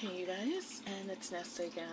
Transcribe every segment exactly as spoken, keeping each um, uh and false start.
Hey you guys, and it's Nessa again.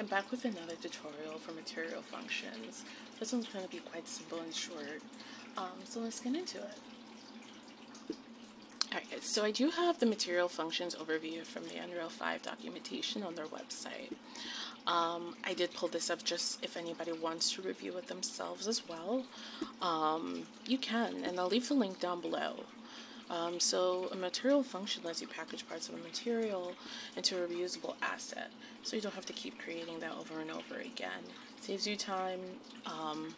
I'm back with another tutorial for Material Functions. This one's going to be quite simple and short, um, so let's get into it. Alright guys, so I do have the Material Functions overview from the Unreal five documentation on their website. Um, I did pull this up just if anybody wants to review it themselves as well. Um, you can, and I'll leave the link down below. Um, so a material function lets you package parts of a material into a reusable asset, so you don't have to keep creating that over and over again. Saves you time, um,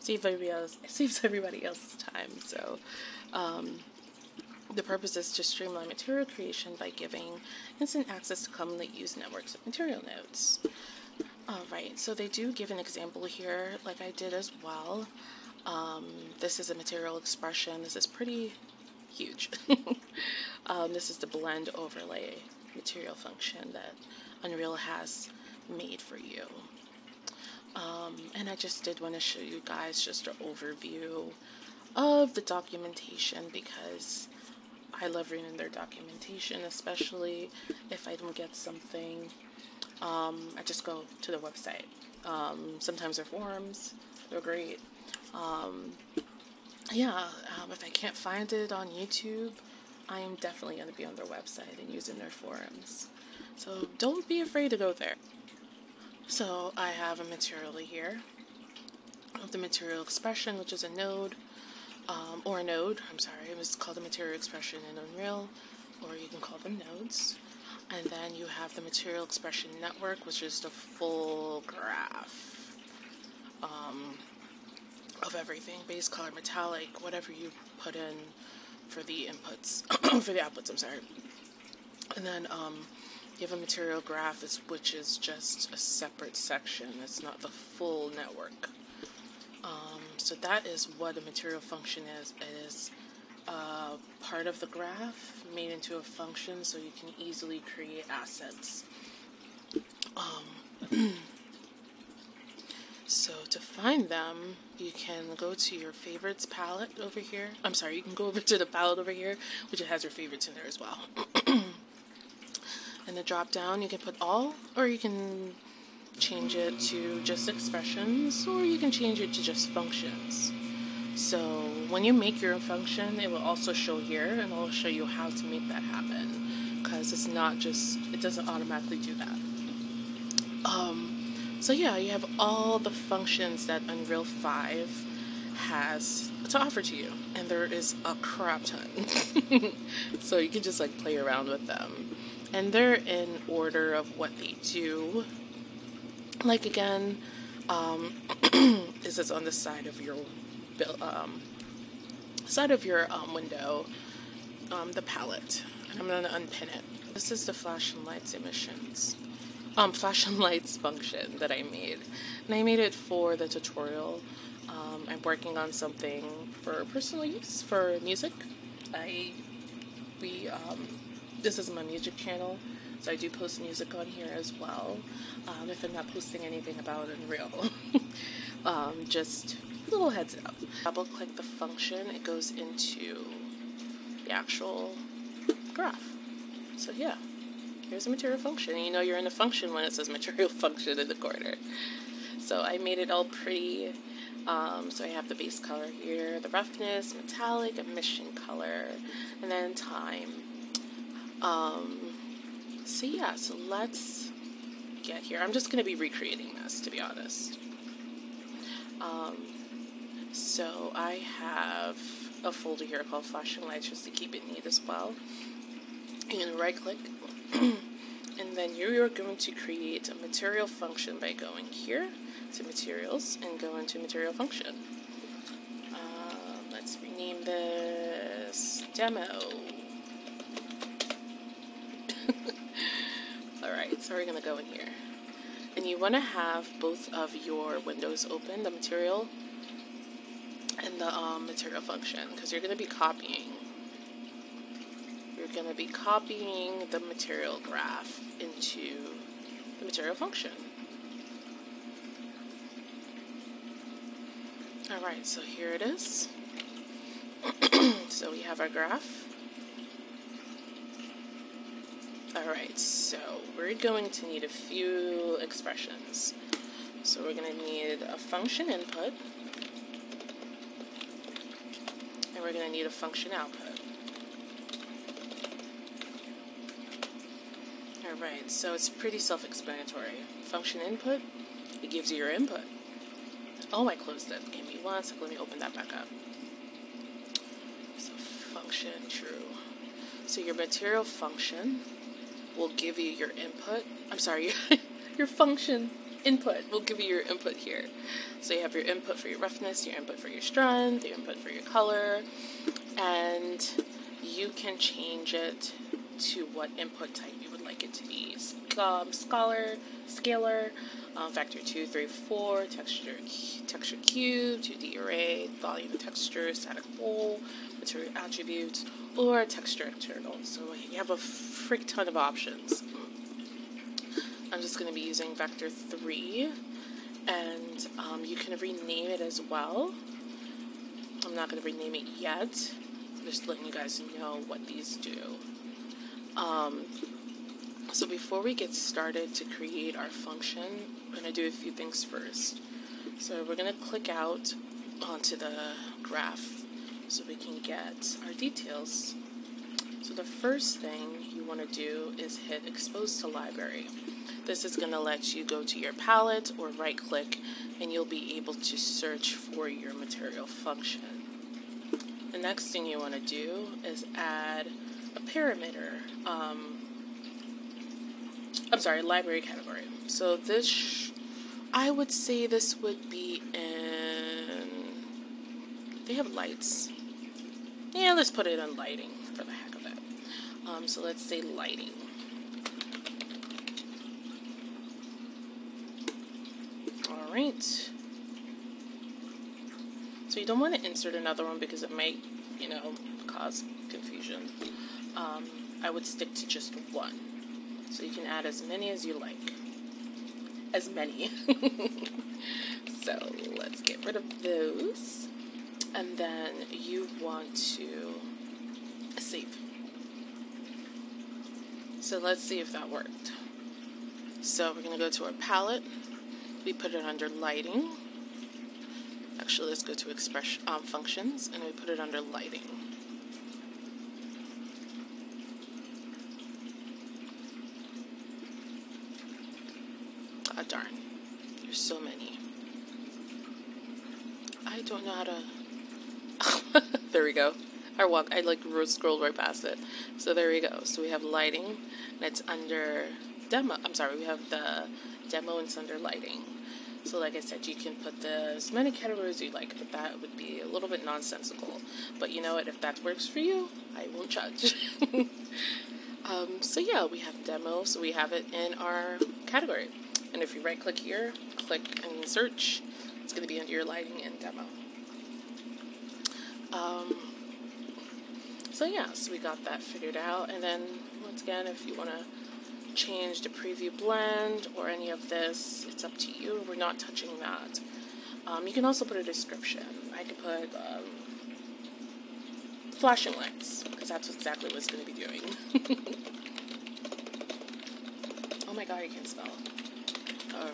saves everybody else, saves everybody else's time. So um, the purpose is to streamline material creation by giving instant access to commonly used networks of material nodes. Alright, so they do give an example here, like I did as well. Um, this is a material expression. This is pretty huge. um, this is the blend overlay material function that Unreal has made for you. Um, and I just did want to show you guys just an overview of the documentation because I love reading their documentation, especially if I don't get something. Um, I just go to their website. Um, sometimes their forums, they're great. Um, Yeah, um, if I can't find it on YouTube, I am definitely going to be on their website and using their forums. So don't be afraid to go there. So I have a material here of the material expression, which is a node, um, or a node, I'm sorry, it was called a material expression in Unreal, or you can call them nodes. And then you have the material expression network, which is the full graph. Um... of everything, base, color, metallic, whatever you put in for the inputs, for the outputs, I'm sorry. And then um, you have a material graph, which is just a separate section. It's not the full network. Um, so that is what a material function is. It is uh, part of the graph made into a function so you can easily create assets. Um, So to find them, you can go to your favorites palette over here. I'm sorry, you can go over to the palette over here, which it has your favorites in there as well. In the drop down, you can put all, or you can change it to just expressions, or you can change it to just functions. So when you make your function, it will also show here, and it will show you how to make that happen, because it's not just, it doesn't automatically do that. Um... So yeah, you have all the functions that Unreal five has to offer to you, and there is a crap ton. So you can just like play around with them. And they're in order of what they do. Like again, um, this is on the side of your um, side of your um, window, um, the palette. And I'm gonna unpin it. This is the flash and lights emissions. Um, flash and lights function that I made, and I made it for the tutorial. Um, I'm working on something for personal use for music. I we um, this is my music channel, so I do post music on here as well. Um, if I'm not posting anything about Unreal, um, just a little heads up. Double click the function; it goes into the actual graph. So yeah. Here's a material function, and you know you're in a function when it says material function in the corner. So I made it all pretty. Um, so I have the base color here, the roughness, metallic, emission color, and then time. Um, so yeah, so let's get here. I'm just going to be recreating this, to be honest. Um, so I have a folder here called flashing lights just to keep it neat as well. You can right click. And then you are going to create a material function by going here to materials and go into material function. Um, let's rename this demo. Alright, so we're going to go in here. And you want to have both of your windows open, the material and the um, material function, because you're going to be copying. Going to be copying the material graph into the material function. Alright, so here it is. So we have our graph. Alright, so we're going to need a few expressions. So we're going to need a function input, and we're going to need a function output. Alright, so it's pretty self-explanatory. Function input, it gives you your input. Oh, I closed that. Give me one second, let me open that back up. So function, true. So your material function will give you your input. I'm sorry, your function input will give you your input here. So you have your input for your roughness, your input for your strength, your input for your color, and you can change it to what input type you would like it to be. Um, scholar, scalar, um, vector two, three, four, texture, texture cube, two D array, volume texture, static bowl, material attribute, or texture internal. So you have a frick ton of options. I'm just going to be using vector three, and um, you can rename it as well. I'm not going to rename it yet. I'm just letting you guys know what these do. Um, so before we get started to create our function, we're going to do a few things first. So we're going to click out onto the graph so we can get our details. So the first thing you want to do is hit expose to library. This is going to let you go to your palette or right click, and you'll be able to search for your material function. The next thing you want to do is add a parameter, um, I'm sorry, library category. So this, sh I would say this would be in, they have lights. Yeah, let's put it on lighting for the heck of it. Um, so let's say lighting. All right. So you don't want to insert another one because it might, you know, cause confusion. Um, I would stick to just one. So you can add as many as you like. As many. So let's get rid of those. And then you want to save. So let's see if that worked. So we're going to go to our palette. We put it under lighting. Actually, let's go to expression, um, functions, and we put it under lighting. Darn, there's so many. I don't know how to. There we go. I walk. I like scrolled right past it. So there we go. So we have lighting, and it's under demo. I'm sorry, we have the demo, and it's under lighting. So like I said, you can put the, as many categories you like, but that would be a little bit nonsensical. But you know what? If that works for you, I won't judge. um, so yeah, we have demo. So we have it in our category. And if you right click here, click and search, it's going to be under your lighting and demo. Um, so yeah, so we got that figured out. And then once again, if you want to change the preview blend or any of this, it's up to you. We're not touching that. Um, you can also put a description. I could put um, flashing lights, because that's exactly what it's going to be doing. Oh my god, I can't spell.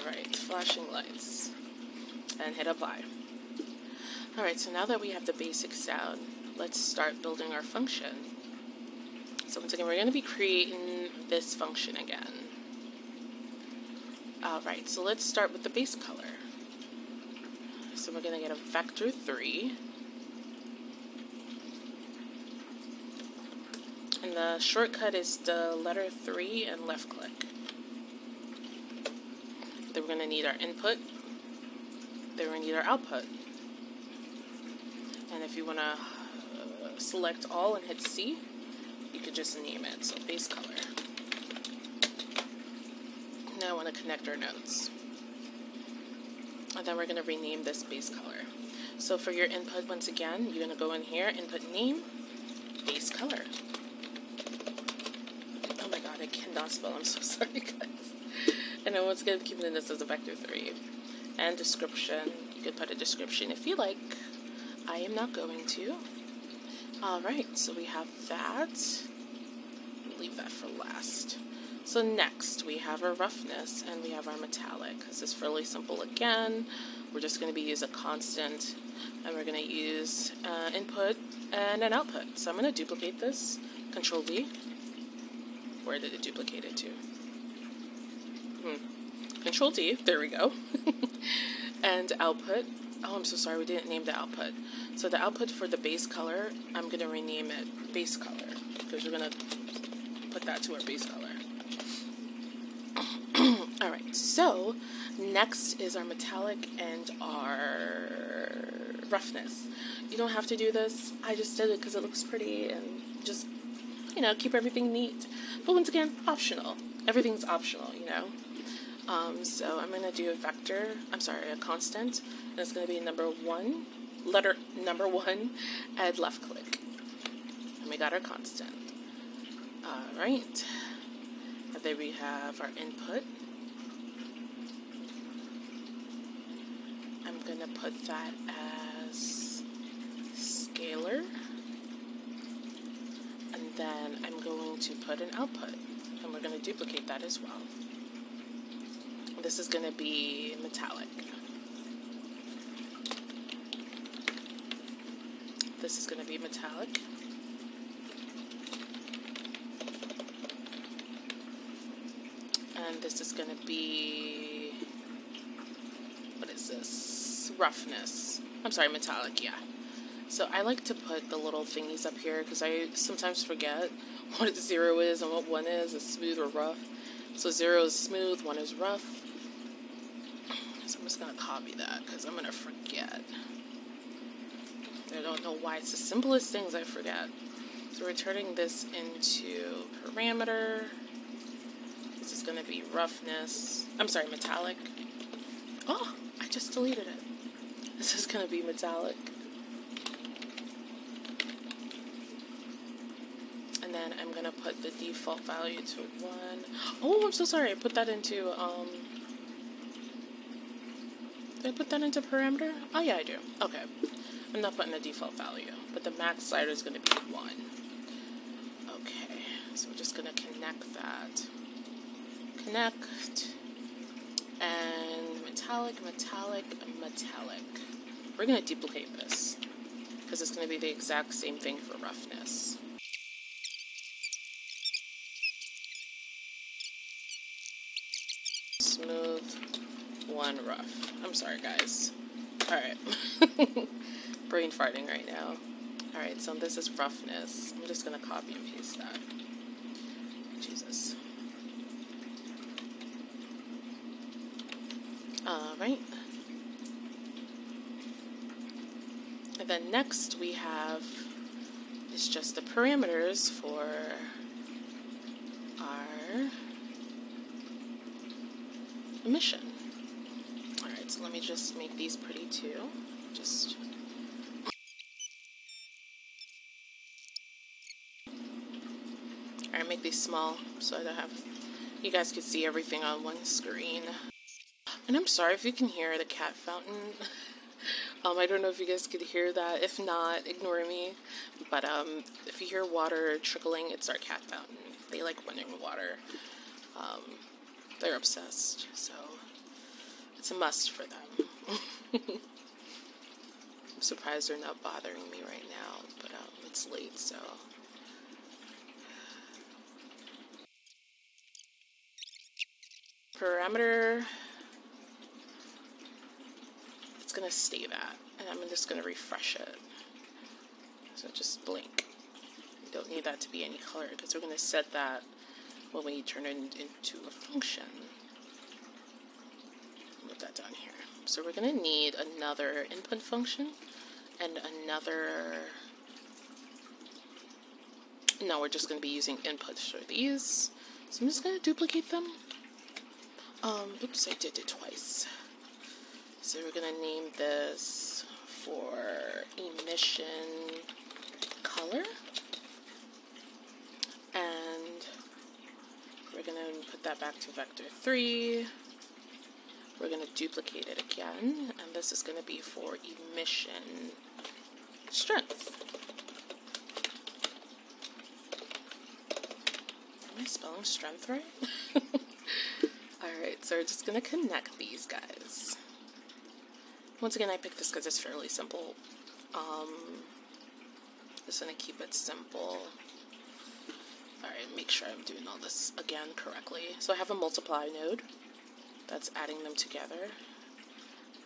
Alright, flashing lights, and hit apply. Alright, so now that we have the basic sound, let's start building our function. So once again, we're going to be creating this function again. Alright, so let's start with the base color. So we're going to get a vector three. And the shortcut is the letter three and left click. Then we're going to need our input, then we're going to need our output. And if you want to uh, select all and hit C, you can just name it, so base color. Now I want to connect our nodes. And then we're going to rename this base color. So for your input, once again, you're going to go in here, input name, base color. Oh my god, I cannot spell, I'm so sorry guys. And then once again, keeping this as a vector three. And description. You could put a description if you like. I am not going to. Alright, so we have that. leave that for last. So next, we have our roughness and we have our metallic. This is really simple again. We're just going to be use a constant, and we're going to use uh, input and an output. So I'm going to duplicate this, Control V. Where did it duplicate it to? Hmm. Control D, there we go. And output. Oh, I'm so sorry, we didn't name the output. So the output for the base color, I'm going to rename it base color, because we're going to put that to our base color. Alright, so next is our metallic and our roughness. You don't have to do this. I just did it because it looks pretty and just, you know, keep everything neat. But once again, optional. Everything's optional, you know. Um, so I'm going to do a vector, I'm sorry, a constant, and it's going to be number one, letter number one, and left click. And we got our constant. Alright. And then we have our input. I'm going to put that as scalar, and then I'm going to put an output, and we're going to duplicate that as well. This is going to be metallic. This is going to be metallic. And this is going to be, what is this? Roughness. I'm sorry, metallic, yeah. So I like to put the little thingies up here because I sometimes forget what zero is and what one is, is smooth or rough. So zero is smooth, one is rough. So I'm just going to copy that because I'm going to forget. I don't know why. It's the simplest things I forget. So we're turning this into parameter. This is going to be roughness. I'm sorry, metallic. Oh, I just deleted it. This is going to be metallic. And then I'm going to put the default value to one. Oh, I'm so sorry. I put that into, um, did I put that into parameter? Oh, yeah, I do. Okay. I'm not putting a default value, but the max slider is going to be one. Okay. So we're just going to connect that. Connect, and metallic, metallic, metallic. We're going to duplicate this because it's going to be the exact same thing for roughness. Smooth, one rough. I'm sorry, guys. All right. Brain farting right now. All right, so this is roughness. I'm just going to copy and paste that. Jesus. Alright, and then next we have is just the parameters for our emission. Alright, so let me just make these pretty too. Just Alright, make these small so I don't have, you guys could see everything on one screen. And I'm sorry if you can hear the cat fountain. um, I don't know if you guys could hear that. If not, ignore me. But um, if you hear water trickling, it's our cat fountain. They like running water. Um, they're obsessed, so it's a must for them. I'm surprised they're not bothering me right now, but um, it's late, so. Parameter. Going to stay that, and I'm just going to refresh it, so just blink. You don't need that to be any color because we're going to set that when we turn it into a function. Put that down here. So we're going to need another input function and another, no, we're just going to be using inputs for these, so I'm just going to duplicate them. Um, oops, I did it twice. So we're going to name this for emission color, and we're going to put that back to vector three. We're going to duplicate it again, and this is going to be for emission strength. I spelling strength right? Alright, so we're just going to connect these guys. Once again, I picked this because it's fairly simple. Um, just going to keep it simple. Alright, make sure I'm doing all this again correctly. So I have a multiply node that's adding them together.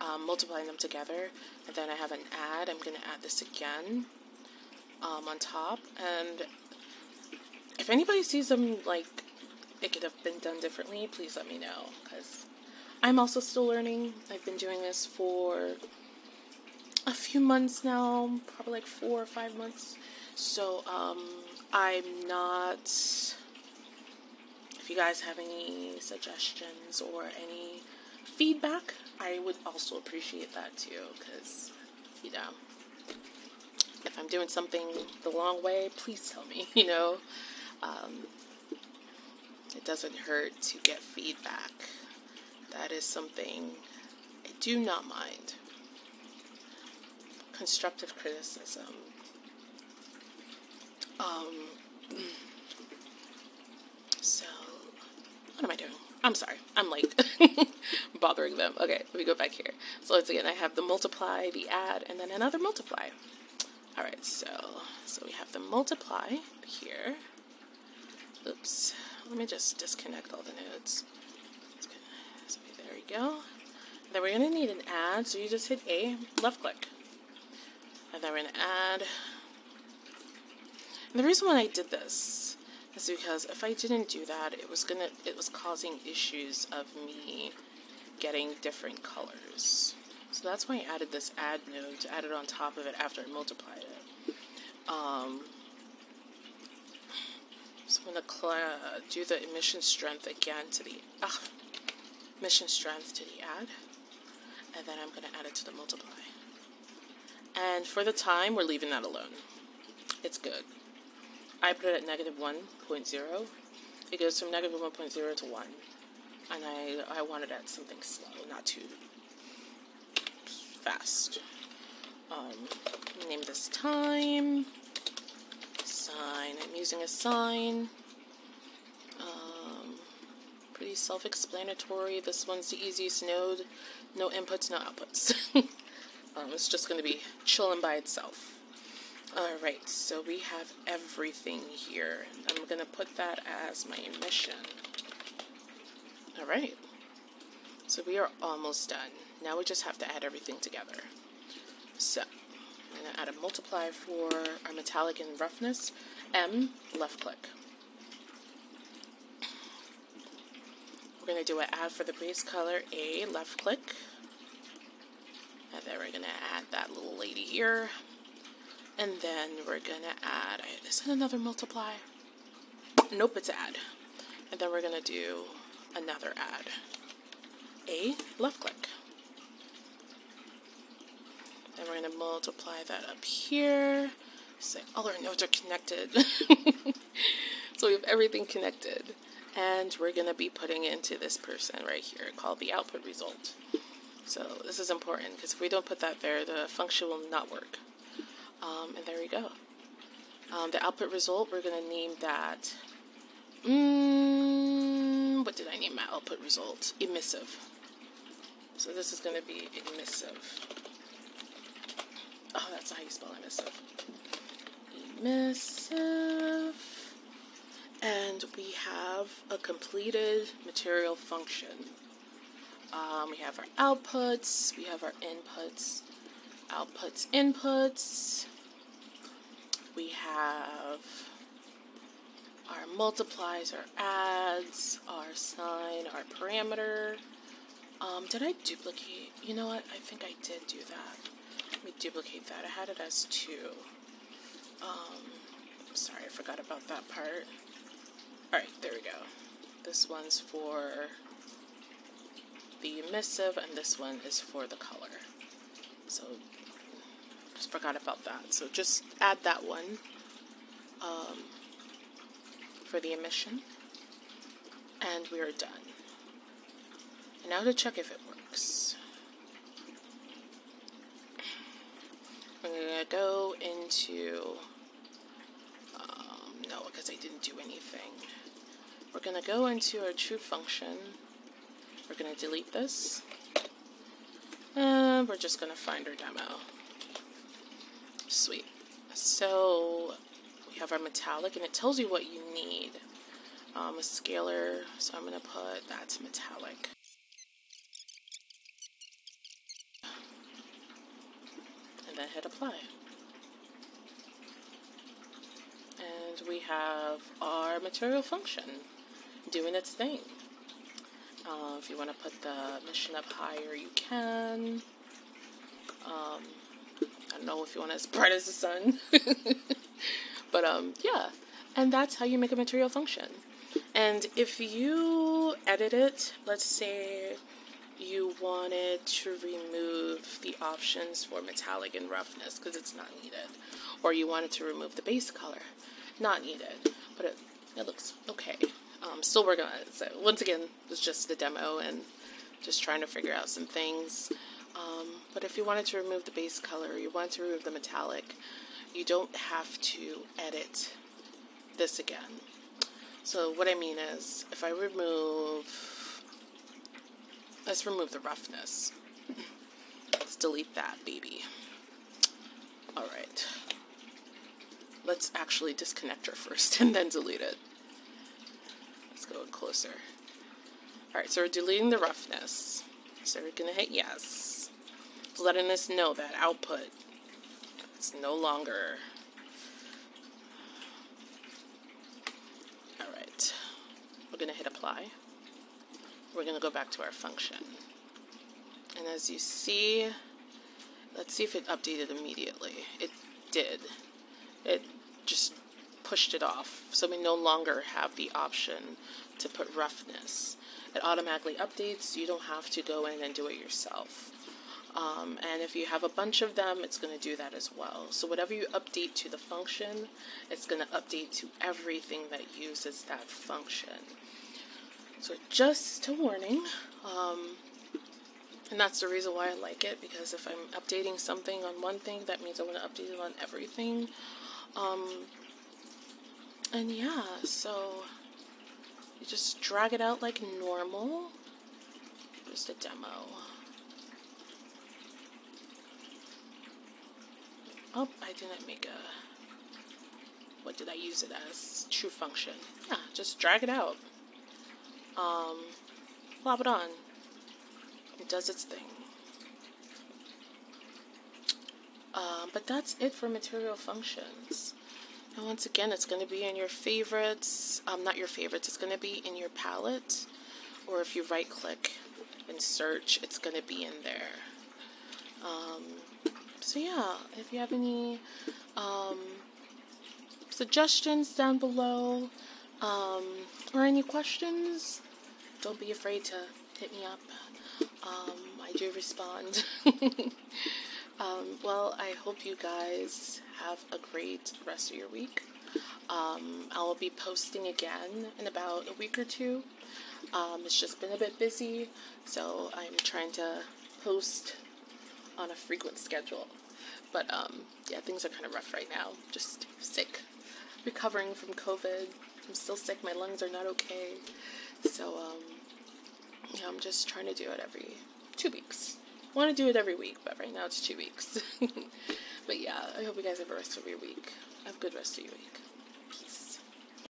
Um, multiplying them together, and then I have an add. I'm going to add this again um, on top, and if anybody sees them, like, it could have been done differently, please let me know, because I'm also still learning. I've been doing this for a few months now, probably like four or five months, so um, I'm not, if you guys have any suggestions or any feedback, I would also appreciate that too, because, you know, if I'm doing something the long way, please tell me, you know. Um, it doesn't hurt to get feedback. That is something I do not mind. Constructive criticism. Um, so, what am I doing? I'm sorry, I'm late. Bothering them. Okay, let me go back here. So once again, I have the multiply, the add, and then another multiply. All right, so so we have the multiply here. Oops, let me just disconnect all the nodes. So there we go. And then we're gonna need an add, so you just hit A, left click. And then we're gonna add. And the reason why I did this is because if I didn't do that, it was gonna it was causing issues of me getting different colors. So that's why I added this add node to add it on top of it after I multiplied it. Um, so I'm gonna do the emission strength again to the uh, emission strength to the add, and then I'm gonna add it to the multiply. And for the time, we're leaving that alone. It's good. I put it at negative one point zero. It goes from negative one point zero to one. And I, I want it at something slow, not too fast. Um, name this time. Sign. I'm using a sign. Um, pretty self-explanatory. This one's the easiest node. No inputs, no outputs. um, it's just going to be chilling by itself. Alright, so we have everything here. I'm going to put that as my emission. Alright, so we are almost done. Now we just have to add everything together. So, I'm going to add a multiply for our metallic and roughness. M, left click. We're going to do an add for the base color. A, left click. And then we're going to add that little lady here. And then we're going to add, is it another multiply? Nope, it's add. And then we're going to do another add. A, left click. Then we're going to multiply that up here. Say, all our nodes are connected. So we have everything connected. And we're going to be putting it into this person right here called the output result. So this is important because if we don't put that there, the function will not work. Um, and there we go. Um, the output result, we're going to name that, mm, what did I name my output result? Emissive. So this is going to be emissive. Oh, that's how you spell emissive. Emissive. And we have a completed material function. Um, we have our outputs, we have our inputs. Outputs, inputs, we have our multiplies, our adds, our sign, our parameter. Um, did I duplicate? You know what? I think I did do that. Let me duplicate that. I had it as two. Um, sorry, I forgot about that part. Alright, there we go. This one's for the emissive, and this one is for the color. So, just forgot about that. So just add that one um, for the emission, and we are done. And now to check if it works. We're gonna go into um, no, because I didn't do anything. We're going to go into our true function. We're going to delete this. And we're just going to find our demo. Sweet. So we have our metallic, and it tells you what you need. Um, a scalar, so I'm going to put that's metallic. And then hit apply. And we have our material function doing its thing. Uh, if you want to put the mission up higher, you can. Um, I don't know if you want it as bright as the sun. But um, yeah, and that's how you make a material function. And if you edit it, let's say you wanted to remove the options for metallic and roughness because it's not needed, or you wanted to remove the base color, not needed, but it, it looks okay. Um, still working on it. So once again, it's just the demo and just trying to figure out some things. Um, but if you wanted to remove the base color, you wanted to remove the metallic, you don't have to edit this again. So what I mean is, if I remove, let's remove the roughness. Let's delete that, baby. All right. Let's actually disconnect her first and then delete it. Let's go closer. All right, so we're deleting the roughness. So we're gonna hit yes. It's letting us know that output is no longer. All right, we're gonna hit apply. We're gonna go back to our function. And as you see, let's see if it updated immediately. It did. It just pushed it off, so we no longer have the option to put roughness. It automatically updates. You don't have to go in and do it yourself. Um, and if you have a bunch of them, it's going to do that as well. So whatever you update to the function, it's going to update to everything that uses that function. So just a warning. Um, and that's the reason why I like it, because if I'm updating something on one thing, that means I want to update it on everything. Um, And yeah, so you just drag it out like normal. Just a demo. Oh, I didn't make a... What did I use it as? True function. Yeah, just drag it out. Um, plop it on. It does its thing. Uh, but that's it for material functions. And once again, it's going to be in your favorites, um, not your favorites, it's going to be in your palette, or if you right click and search, it's going to be in there. Um, so yeah, if you have any um, suggestions down below, um, or any questions, don't be afraid to hit me up. Um, I do respond. Um, well, I hope you guys have a great rest of your week. Um, I'll be posting again in about a week or two. Um, it's just been a bit busy, so I'm trying to post on a frequent schedule. But, um, yeah, things are kind of rough right now. Just sick. Recovering from COVID. I'm still sick. My lungs are not okay. So, um, yeah, I'm just trying to do it every two weeks. I want to do it every week, but right now it's two weeks. But yeah, I hope you guys have a rest of your week. Have a good rest of your week.